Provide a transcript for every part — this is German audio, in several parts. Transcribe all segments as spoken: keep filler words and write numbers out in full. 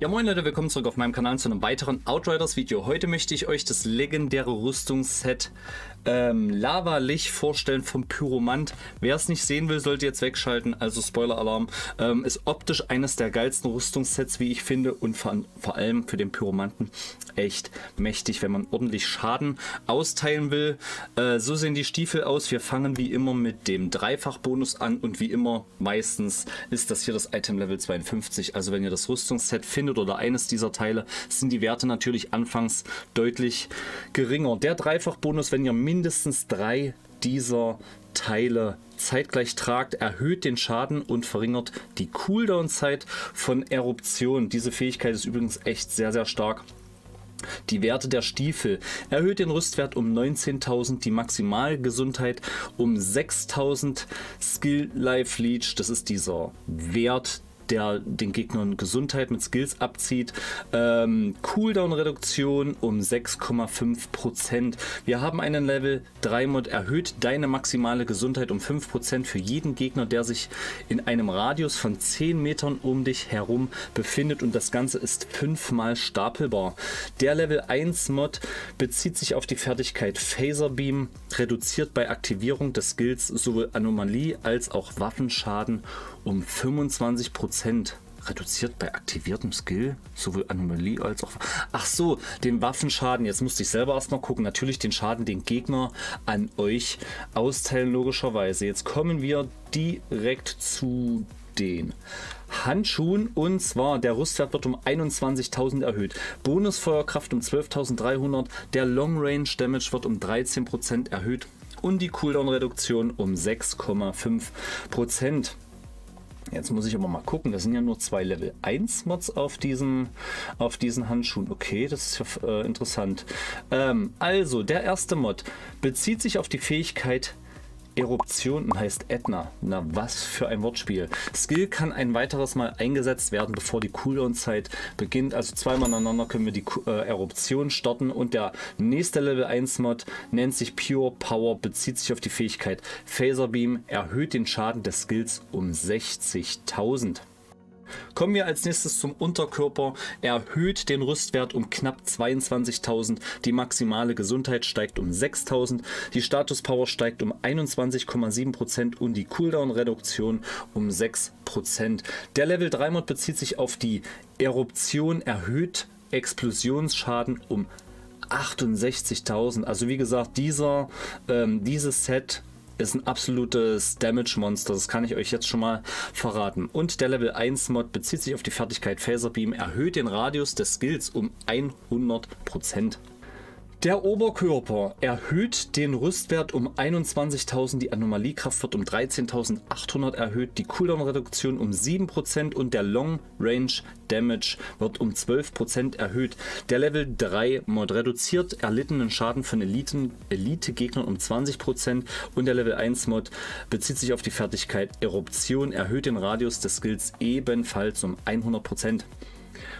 Ja moin Leute, willkommen zurück auf meinem Kanal zu einem weiteren Outriders Video. Heute möchte ich euch das legendäre Rüstungsset ähm, Lava Licht vorstellen vom Pyromant. Wer es nicht sehen will, sollte jetzt wegschalten, also Spoiler Alarm. Ähm, ist optisch eines der geilsten Rüstungssets, wie ich finde, und vor, vor allem für den Pyromanten echt mächtig, wenn man ordentlich Schaden austeilen will. Äh, so sehen die Stiefel aus. Wir fangen wie immer mit dem Dreifachbonus an und wie immer meistens ist das hier das Item Level zweiundfünfzig. Also wenn ihr das Rüstungsset findet oder eines dieser Teile, sind die Werte natürlich anfangs deutlich geringer. Der Dreifachbonus, wenn ihr mindestens drei dieser Teile zeitgleich tragt, erhöht den Schaden und verringert die Cooldown-Zeit von Eruption. Diese Fähigkeit ist übrigens echt sehr, sehr stark. Die Werte der Stiefel: erhöht den Rüstwert um neunzehntausend, die Maximalgesundheit um sechstausend, Skill Life Leech, das ist dieser Wert, der den Gegnern Gesundheit mit Skills abzieht, ähm, Cooldown-Reduktion um sechs Komma fünf Prozent. Wir haben einen Level drei Mod: erhöht deine maximale Gesundheit um fünf Prozent für jeden Gegner, der sich in einem Radius von zehn Metern um dich herum befindet, und das Ganze ist fünfmal stapelbar. Der Level eins Mod bezieht sich auf die Fertigkeit Phaser Beam, reduziert bei Aktivierung des Skills sowohl Anomalie als auch Waffenschaden um fünfundzwanzig Prozent. Reduziert bei aktiviertem Skill sowohl Anomalie als auch... Ach so, den Waffenschaden, jetzt musste ich selber erstmal gucken. Natürlich den Schaden, den Gegner an euch austeilen, logischerweise. Jetzt kommen wir direkt zu den Handschuhen, und zwar der Rüstwert wird um einundzwanzigtausend erhöht, Bonusfeuerkraft um zwölftausenddreihundert, der Long Range Damage wird um dreizehn Prozent erhöht und die Cooldown Reduktion um sechs Komma fünf Prozent. Jetzt muss ich aber mal gucken, das sind ja nur zwei Level eins Mods auf diesen, auf diesen Handschuhen. Okay, das ist ja äh, interessant. Ähm, also, der erste Mod bezieht sich auf die Fähigkeit Eruption und heißt Ätna. Na, was für ein Wortspiel. Skill kann ein weiteres Mal eingesetzt werden, bevor die Cooldown-Zeit beginnt. Also zweimal aneinander können wir die äh, Eruption starten. Und der nächste Level eins Mod nennt sich Pure Power, bezieht sich auf die Fähigkeit Phaser Beam, erhöht den Schaden des Skills um sechzigtausend. Kommen wir als nächstes zum Unterkörper. Erhöht den Rüstwert um knapp zweiundzwanzigtausend. Die maximale Gesundheit steigt um sechstausend. Die Statuspower steigt um einundzwanzig Komma sieben Prozent und die Cooldown-Reduktion um sechs Prozent. Der Level drei Mod bezieht sich auf die Eruption. Erhöht Explosionsschaden um achtundsechzigtausend. Also wie gesagt, dieser, ähm, dieses Set ist ein absolutes Damage-Monster, das kann ich euch jetzt schon mal verraten. Und der Level eins Mod bezieht sich auf die Fertigkeit Phaser Beam, erhöht den Radius des Skills um hundert Prozent. Der Oberkörper erhöht den Rüstwert um einundzwanzigtausend, die Anomaliekraft wird um dreizehntausendachthundert erhöht, die Cooldown-Reduktion um sieben Prozent und der Long Range Damage wird um zwölf Prozent erhöht. Der Level drei Mod reduziert erlittenen Schaden von Elite-Gegnern um zwanzig Prozent und der Level eins Mod bezieht sich auf die Fertigkeit Eruption, erhöht den Radius des Skills ebenfalls um hundert Prozent.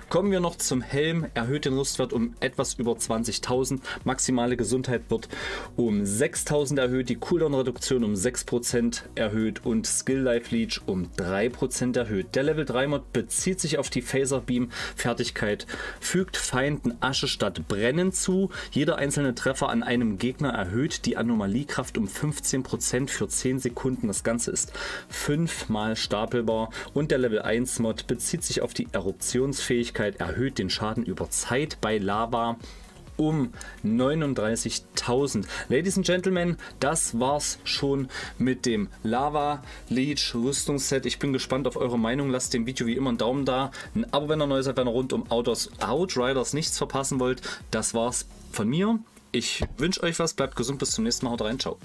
Kommen wir noch zum Helm. Erhöht den Rüstwert um etwas über zwanzigtausend. Maximale Gesundheit wird um sechstausend erhöht. Die Cooldown-Reduktion um sechs Prozent erhöht und Skill Life Leech um drei Prozent erhöht. Der Level drei Mod bezieht sich auf die Phaser Beam Fertigkeit. Fügt Feinden Asche statt Brennen zu. Jeder einzelne Treffer an einem Gegner erhöht die Anomaliekraft um fünfzehn Prozent für zehn Sekunden. Das Ganze ist fünfmal stapelbar. Und der Level eins Mod bezieht sich auf die Eruptionsfähigkeit. Erhöht den Schaden über Zeit bei Lava um neununddreißigtausend. Ladies and Gentlemen, das war's schon mit dem Lava Leech Rüstungsset. Ich bin gespannt auf eure Meinung. Lasst dem Video wie immer einen Daumen da, ein Abo, wenn ihr neu seid, wenn ihr rund um Outriders nichts verpassen wollt. Das war's von mir. Ich wünsche euch was, bleibt gesund, bis zum nächsten Mal. Haut rein, ciao.